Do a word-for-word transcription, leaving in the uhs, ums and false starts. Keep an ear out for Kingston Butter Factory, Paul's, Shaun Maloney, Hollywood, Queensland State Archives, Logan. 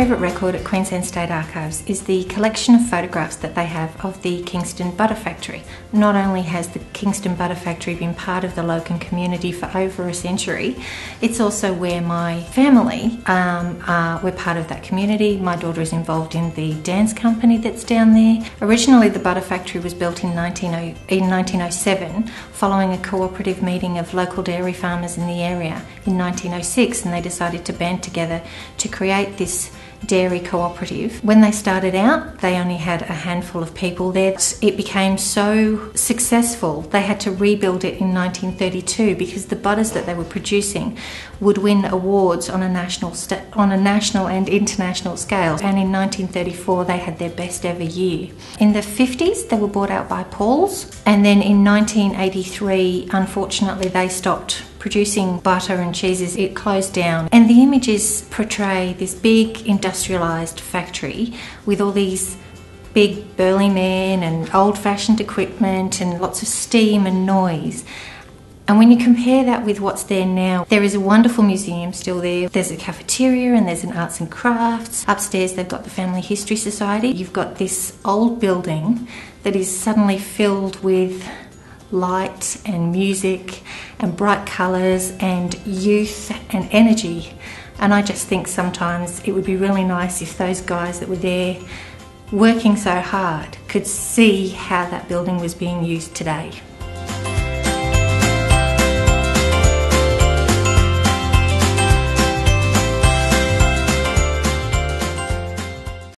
favourite record at Queensland State Archives is the collection of photographs that they have of the Kingston Butter Factory. Not only has the Kingston Butter Factory been part of the Logan community for over a century, it's also where my family, um, are, we're part of that community. My daughter is involved in the dance company that's down there. Originally the Butter Factory was built in, nineteen oh seven following a cooperative meeting of local dairy farmers in the area in nineteen oh six, and they decided to band together to create this dairy cooperative. When they started out, they only had a handful of people there. It became so successful, they had to rebuild it in nineteen thirty-two because the butters that they were producing would win awards on a national on a national and international scale. And in nineteen thirty-four, they had their best ever year. In the fifties, they were bought out by Paul's, and then in nineteen eighty-three, unfortunately, they stopped producing butter and cheeses. It closed down, and the images portray this big industrialized factory with all these big burly men and old-fashioned equipment and lots of steam and noise. And when you compare that with what's there now, there is a wonderful museum still there. There's a cafeteria and there's an arts and crafts. Upstairs they've got the Family History Society. You've got this old building that is suddenly filled with light and music and bright colours and youth and energy, and I just think sometimes it would be really nice if those guys that were there working so hard could see how that building was being used today.